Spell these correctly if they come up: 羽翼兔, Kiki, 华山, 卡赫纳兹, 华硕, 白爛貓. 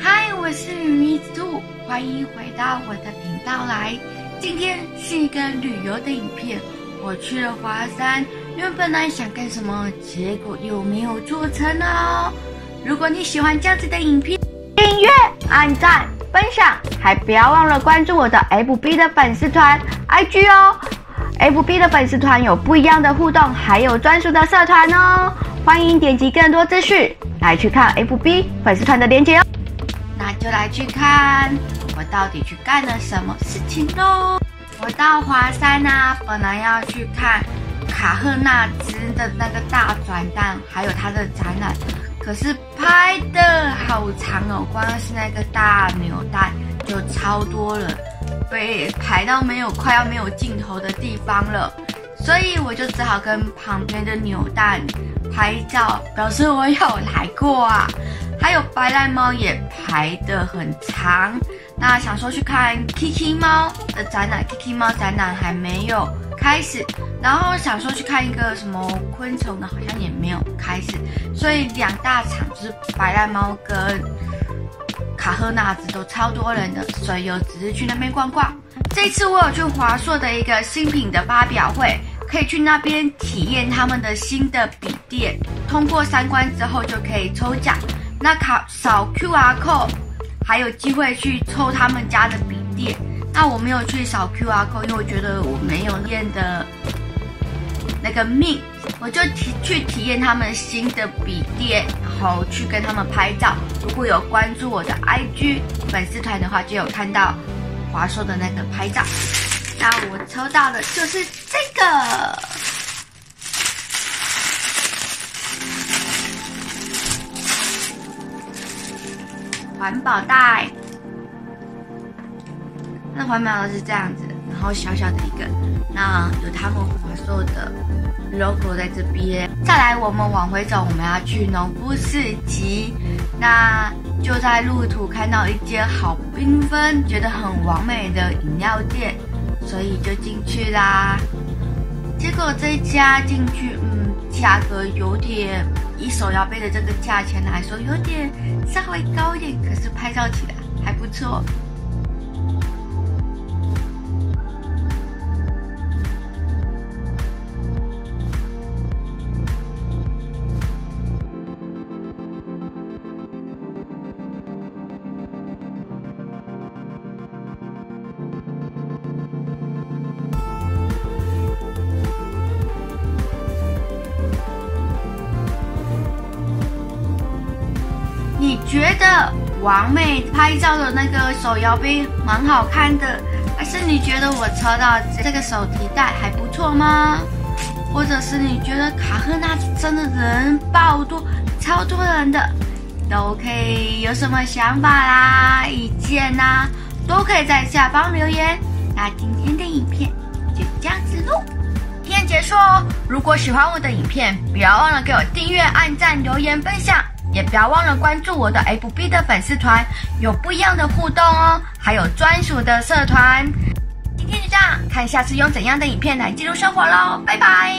嗨，我是羽翼兔，欢迎回到我的频道来。今天是一个旅游的影片，我去了华山，原本呢想干什么，结果又没有做成哦。如果你喜欢这样子的影片，订阅、按赞、分享，还不要忘了关注我的 FB 的粉丝团 IG 哦。FB 的粉丝团有不一样的互动，还有专属的社团哦。欢迎点击更多资讯来去看 FB 粉丝团的连结哦。那就来去看我到底去干了什么事情喽。我到华山啊，本来要去看卡赫纳兹的那个大转蛋，还有它的展览，可是拍的好长哦，光是那个大扭蛋就超多了，被排到快要没有尽头的地方了，所以我就只好跟旁边的扭蛋拍照，表示我有来过啊。还有白赖猫也排得很长，那想说去看 Kiki 猫的展览 ，Kiki 猫展览还没有开始，然后想说去看一个什么昆虫的，好像也没有开始，所以两大场就是白赖猫跟卡赫纳兹都超多人的，所以又只是去那边逛逛。这次我有去华硕的一个新品的发表会，可以去那边体验他们的新的笔电，通过3关之后就可以抽奖。那扫 QR code 还有机会去抽他们家的笔电，那我没有去扫 QR code， 因为我觉得我没有练的那个命，我就去体验他们新的笔电，然后去跟他们拍照。如果有关注我的 IG 粉丝团的话，就有看到华硕的那个拍照。那我抽到的就是这个。环保袋，它的环保袋是这样子，然后小小的一个，那有他们华硕的 logo 在这边。再来，我们往回走，我们要去农夫市集，那就在路途看到一间好缤纷、觉得很完美的饮料店，所以就进去啦。结果这家进去，价格有点。以手摇杯的这个价钱来说，有点稍微高一点，可是拍照起来还不错。你觉得王妹拍照的那个手摇杯蛮好看的，还是你觉得我抽到这个手提袋还不错吗？或者是你觉得卡赫纳兹真的人爆多，超多人的，都可以有什么想法啦、意见啦，都可以在下方留言。那今天的影片就这样子喽，影片结束哦。如果喜欢我的影片，不要忘了给我订阅、按赞、留言、分享。也不要忘了关注我的 FB 的粉丝团，有不一样的互动哦，还有专属的社团。今天就这样，看下次用怎样的影片来记录生活咯，拜拜。